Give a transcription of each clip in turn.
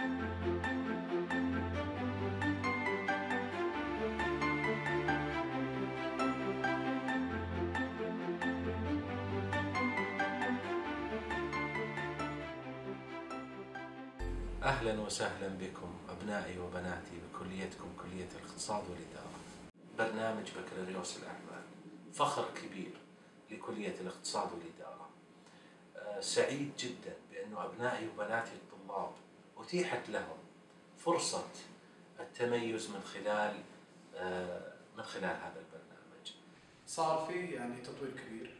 أهلا وسهلا بكم أبنائي وبناتي بكليتكم كلية الاقتصاد والإدارة. برنامج بكالوريوس الأعمال فخر كبير لكلية الاقتصاد والإدارة. سعيد جدا بأنه أبنائي وبناتي الطلاب أتيحت لهم فرصة التميز من خلال هذا البرنامج. صار فيه تطوير كبير،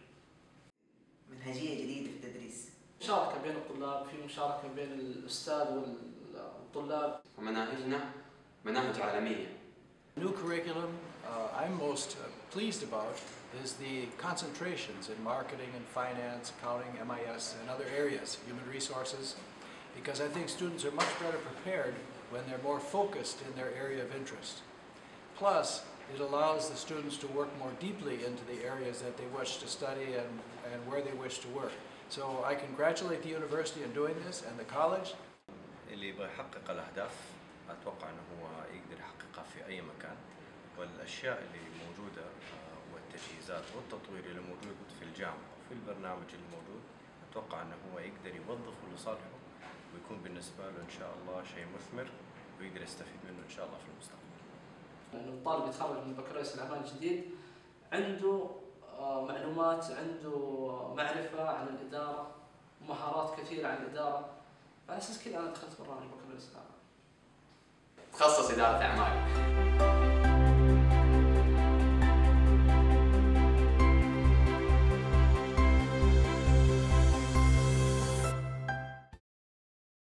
منهجية جديدة في التدريس، مشاركة بين الطلاب، في مشاركة بين الأستاذ والطلاب. ومناهجنا مناهج عالمية. New curriculum I'm most pleased about is the concentrations in marketing and finance, accounting, MIS, and other areas, human resources, because I think students are much better prepared when they're more focused in their area of interest. Plus, it allows the students to work more deeply into the areas that they wish to study and where they wish to work. So I congratulate the university in doing this and the college. اللي يبغى يحقق الأهداف أتوقع أنه هو يقدر يحققها في أي مكان، والأشياء اللي موجودة والتجهيزات والتطوير اللي موجود في الجامعة وفي البرنامج اللي موجود أتوقع أنه هو يقدر يوظفه لصالحه ويكون بالنسبة له إن شاء الله شيء مثمر ويقدر يستفيد منه إن شاء الله في المستقبل. لأنه الطالب يتخرج من بكالوريوس الأعمال الجديد عنده معلومات، عنده معرفة عن الإدارة ومهارات كثيرة عن الإدارة، على أساس كذا أنا دخلت برنامج بكالوريوس الأعمال تخصص إدارة أعمال.